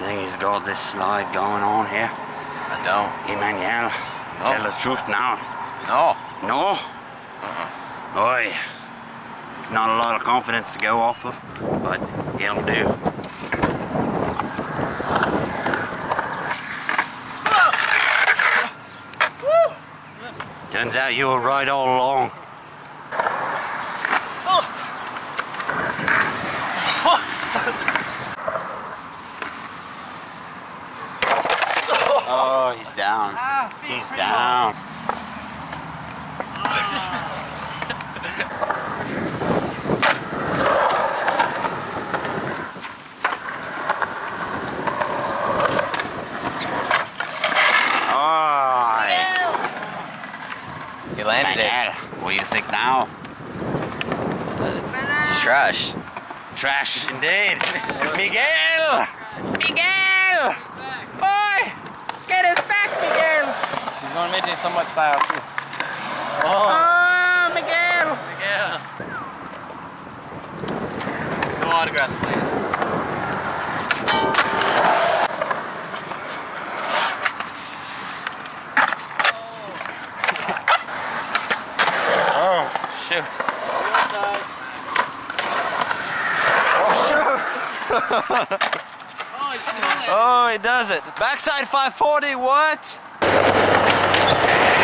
I think he's got this slide going on here. I don't. Emmanuel, no. Tell the truth now. No. No? Uh-uh. Oi. It's not a lot of confidence to go off of, but it'll do. Turns out you were right all along. Oh, he's down. He's down. You landed it. What do you think now? It's trash. Trash indeed. Miguel! Miguel! Boy! Get us back, Miguel! He's going to make it somewhat style too. Oh, Miguel! Miguel! No autographs, please. Shoot. Oh, shoot! Oh, he does it. Backside 540, what?